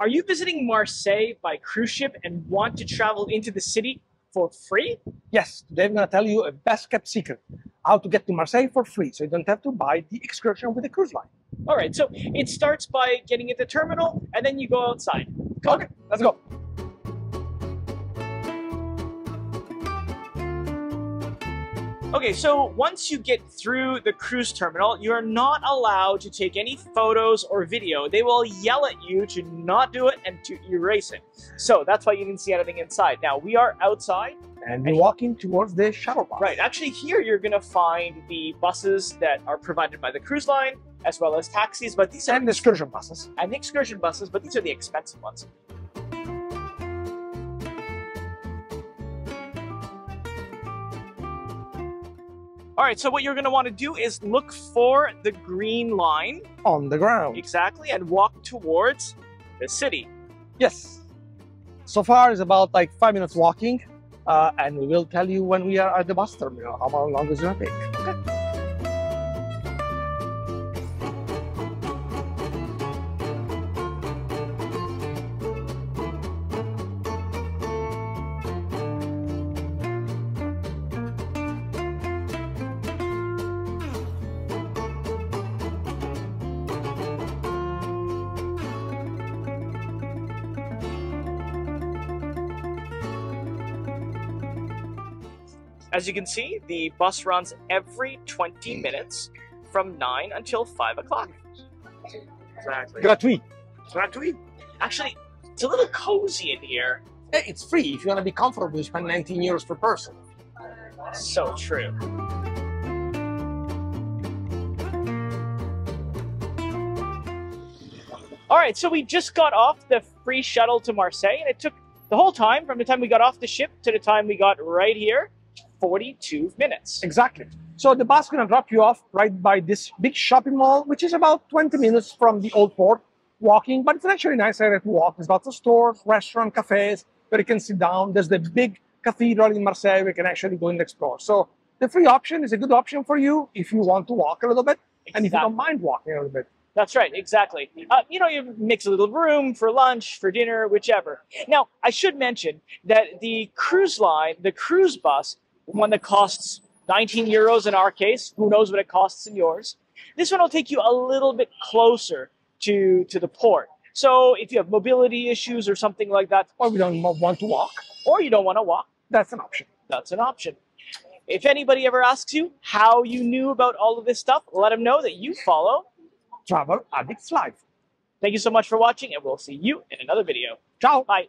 Are you visiting Marseille by cruise ship and want to travel into the city for free? Yes, today I'm going to tell you a best kept secret, how to get to Marseille for free, so you don't have to buy the excursion with the cruise line. All right, so it starts by getting at the terminal and then you go outside. Okay, let's go. Okay, so once you get through the cruise terminal, you are not allowed to take any photos or video. They will yell at you to not do it and to erase it. So that's why you didn't see anything inside. Now, we are outside. And we're walking towards the shuttle bus. Right, actually here you're going to find the buses that are provided by the cruise line, as well as taxis, but these are... And the excursion buses. And the excursion buses, but these are the expensive ones. All right, so what you're going to want to do is look for the green line. On the ground. Exactly, and walk towards the city. Yes. So far it's about like 5 minutes walking, and we will tell you when we are at the bus terminal how long it's going to take. Okay. As you can see, the bus runs every 20 minutes from 9 until 5 o'clock. Exactly. Gratuit. Gratuit. Actually, it's a little cozy in here. It's free. If you want to be comfortable, you spend 19 euros per person. So true. All right, so we just got off the free shuttle to Marseille, and it took the whole time, from the time we got off the ship to the time we got right here, 42 minutes. Exactly. So the bus is going to drop you off right by this big shopping mall, which is about 20 minutes from the old port walking, but it's actually a nice area to walk. There's lots of stores, restaurants, cafes where you can sit down. There's the big cathedral in Marseille where you can actually go and explore. So the free option is a good option for you if you want to walk a little bit. Exactly. And if you don't mind walking a little bit. That's right, exactly. You know, you make a little room for lunch, for dinner, whichever. Now, I should mention that the cruise line, the cruise bus, one that costs 19 euros in our case, who knows what it costs in yours. This one will take you a little bit closer to the port. So if you have mobility issues or something like that, or you don't want to walk, or you don't want to walk, that's an option. That's an option. If anybody ever asks you how you knew about all of this stuff, let them know that you follow Travel Addicts Life. Thank you so much for watching, and we'll see you in another video. Ciao. Bye.